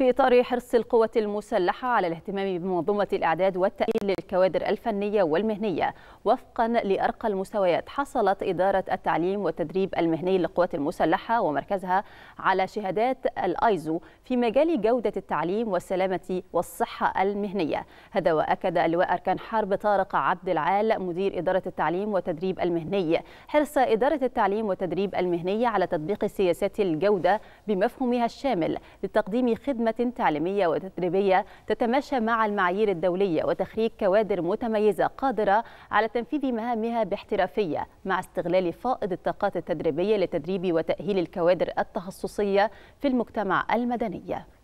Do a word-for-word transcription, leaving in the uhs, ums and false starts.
في إطار حرص القوى المسلحة على الاهتمام بمنظومة الإعداد والتأهيل للكوادر الفنية والمهنية وفقا لأرقى المستويات، حصلت إدارة التعليم والتدريب المهني للقوى المسلحة ومركزها على شهادات الأيزو في مجال جودة التعليم والسلامة والصحة المهنية. هذا وأكد اللواء أركان حرب طارق عبد العال مدير إدارة التعليم والتدريب المهني حرص إدارة التعليم والتدريب المهني على تطبيق سياسات الجودة بمفهومها الشامل لتقديم خدمة تعليمية وتدريبية تتماشى مع المعايير الدولية وتخريج كوادر متميزة قادرة على تنفيذ مهامها باحترافية، مع استغلال فائض الطاقات التدريبية لتدريب وتأهيل الكوادر التخصصية في المجتمع المدني.